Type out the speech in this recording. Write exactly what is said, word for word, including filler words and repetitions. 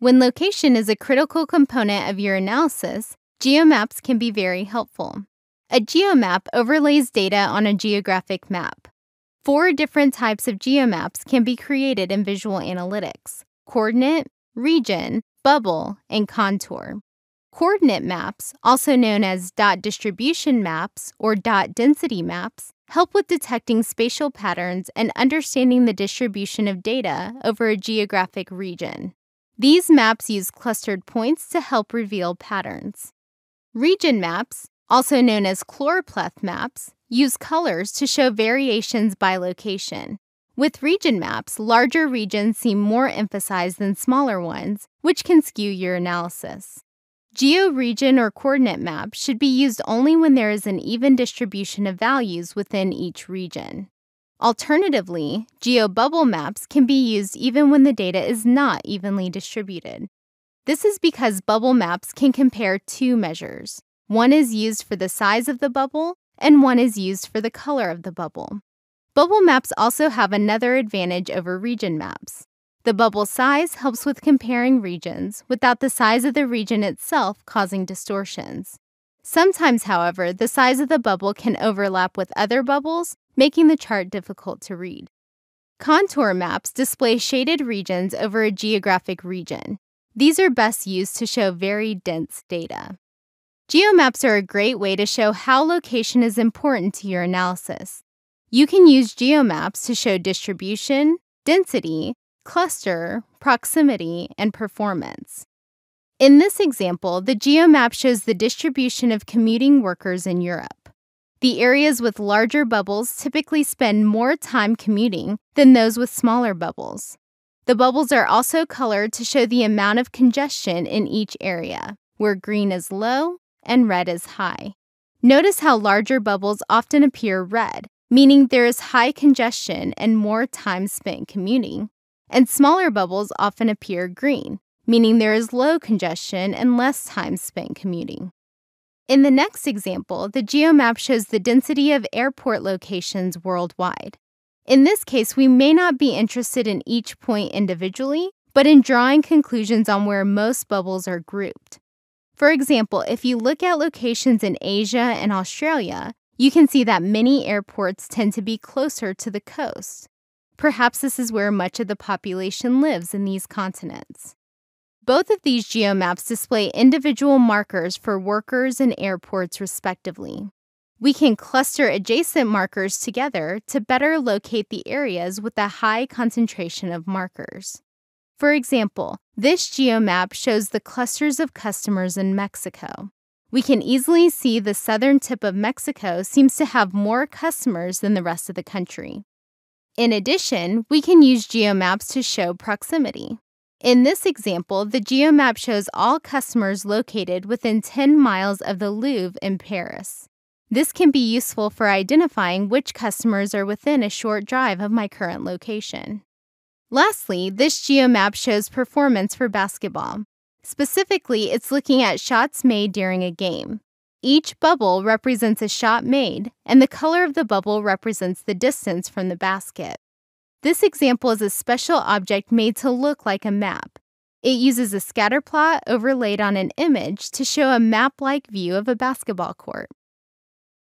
When location is a critical component of your analysis, geomaps can be very helpful. A geomap overlays data on a geographic map. Four different types of geomaps can be created in Visual Analytics: coordinate, region, bubble, and contour. Coordinate maps, also known as dot distribution maps or dot density maps, help with detecting spatial patterns and understanding the distribution of data over a geographic region. These maps use clustered points to help reveal patterns. Region maps, also known as chloropleth maps, use colors to show variations by location. With region maps, larger regions seem more emphasized than smaller ones, which can skew your analysis. Georegion or coordinate map should be used only when there is an even distribution of values within each region. Alternatively, geobubble maps can be used even when the data is not evenly distributed. This is because bubble maps can compare two measures. One is used for the size of the bubble, and one is used for the color of the bubble. Bubble maps also have another advantage over region maps. The bubble size helps with comparing regions without the size of the region itself causing distortions. Sometimes, however, the size of the bubble can overlap with other bubbles, making the chart difficult to read. Contour maps display shaded regions over a geographic region. These are best used to show very dense data. Geomaps are a great way to show how location is important to your analysis. You can use geomaps to show distribution, density, cluster, proximity, and performance. In this example, the geomap shows the distribution of commuting workers in Europe. The areas with larger bubbles typically spend more time commuting than those with smaller bubbles. The bubbles are also colored to show the amount of congestion in each area, where green is low and red is high. Notice how larger bubbles often appear red, meaning there is high congestion and more time spent commuting, and smaller bubbles often appear green, meaning there is low congestion and less time spent commuting. In the next example, the geomap shows the density of airport locations worldwide. In this case, we may not be interested in each point individually, but in drawing conclusions on where most bubbles are grouped. For example, if you look at locations in Asia and Australia, you can see that many airports tend to be closer to the coast. Perhaps this is where much of the population lives in these continents. Both of these geomaps display individual markers for workers and airports, respectively. We can cluster adjacent markers together to better locate the areas with a high concentration of markers. For example, this geomap shows the clusters of customers in Mexico. We can easily see the southern tip of Mexico seems to have more customers than the rest of the country. In addition, we can use geomaps to show proximity. In this example, the geomap shows all customers located within ten miles of the Louvre in Paris. This can be useful for identifying which customers are within a short drive of my current location. Lastly, this geomap shows performance for basketball. Specifically, it's looking at shots made during a game. Each bubble represents a shot made, and the color of the bubble represents the distance from the basket. This example is a special object made to look like a map. It uses a scatter plot overlaid on an image to show a map-like view of a basketball court.